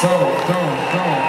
So, go.